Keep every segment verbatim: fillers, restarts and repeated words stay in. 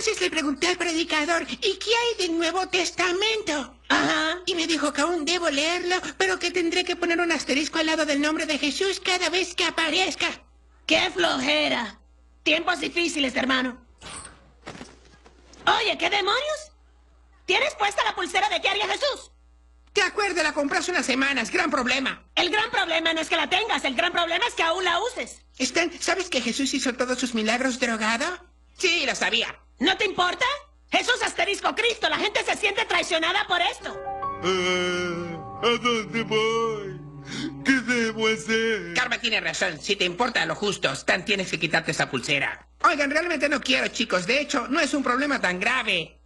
Entonces le pregunté al predicador, ¿y qué hay del Nuevo Testamento? Ajá. Y me dijo que aún debo leerlo, pero que tendré que poner un asterisco al lado del nombre de Jesús cada vez que aparezca. ¡Qué flojera! Tiempos difíciles, hermano. Oye, ¿qué demonios? ¿Tienes puesta la pulsera de qué haría Jesús? De acuerdo, la compré hace unas semanas, gran problema. El gran problema no es que la tengas, el gran problema es que aún la uses. Stan, ¿sabes que Jesús hizo todos sus milagros drogado? Sí, lo sabía. ¿No te importa? Jesús asterisco Cristo, la gente se siente traicionada por esto. Ah, ¿a dónde voy? ¿Qué debo hacer? Carmen tiene razón, si te importa lo justo, Stan, tienes que quitarte esa pulsera. Oigan, realmente no quiero, chicos, de hecho, no es un problema tan grave.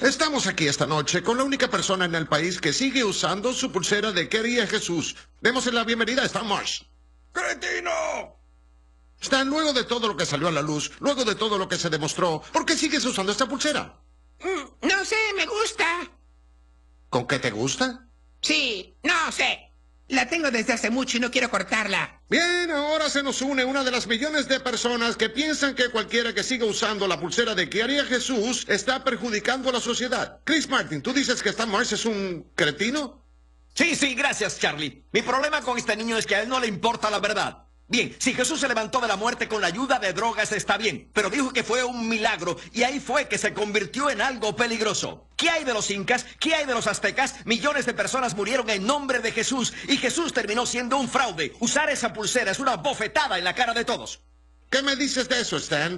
Estamos aquí esta noche con la única persona en el país que sigue usando su pulsera de ¿qué haría Jesús? Démosle la bienvenida a Stan Marsh. ¡Cretino! Stan, luego de todo lo que salió a la luz, luego de todo lo que se demostró, ¿por qué sigues usando esta pulsera? Mm, no sé, me gusta. ¿Con qué te gusta? Sí, no sé. La tengo desde hace mucho y no quiero cortarla. Bien, ahora se nos une una de las millones de personas que piensan que cualquiera que siga usando la pulsera de ¿qué haría Jesús? Está perjudicando a la sociedad. Chris Martin, ¿tú dices que Stan Marsh es un cretino? Sí, sí, gracias, Charlie. Mi problema con este niño es que a él no le importa la verdad. Bien, si Jesús se levantó de la muerte con la ayuda de drogas, está bien, pero dijo que fue un milagro y ahí fue que se convirtió en algo peligroso. ¿Qué hay de los incas? ¿Qué hay de los aztecas? Millones de personas murieron en nombre de Jesús y Jesús terminó siendo un fraude. Usar esa pulsera es una bofetada en la cara de todos. ¿Qué me dices de eso, Stan?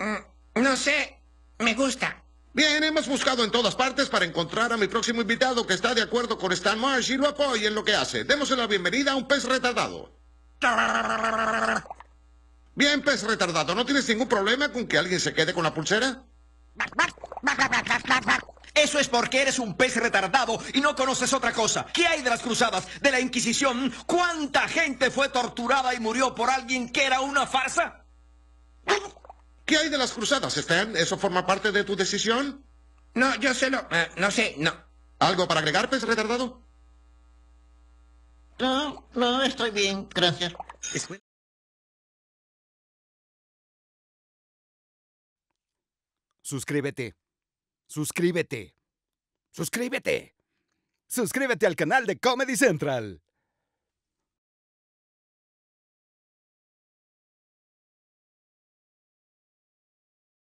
Mm, no sé, me gusta. Bien, hemos buscado en todas partes para encontrar a mi próximo invitado que está de acuerdo con Stan Marsh y lo apoya en lo que hace. Démosle la bienvenida a un pez retardado. Bien, pez retardado, ¿no tienes ningún problema con que alguien se quede con la pulsera? Eso es porque eres un pez retardado y no conoces otra cosa. ¿Qué hay de las cruzadas, de la Inquisición? ¿Cuánta gente fue torturada y murió por alguien que era una farsa? ¿Qué hay de las cruzadas, Stan? ¿Eso forma parte de tu decisión? No, yo sé lo... Uh, no sé, no. ¿Algo para agregar, pez retardado? No, no, estoy bien, gracias. Suscríbete. Suscríbete. Suscríbete. Suscríbete al canal de Comedy Central.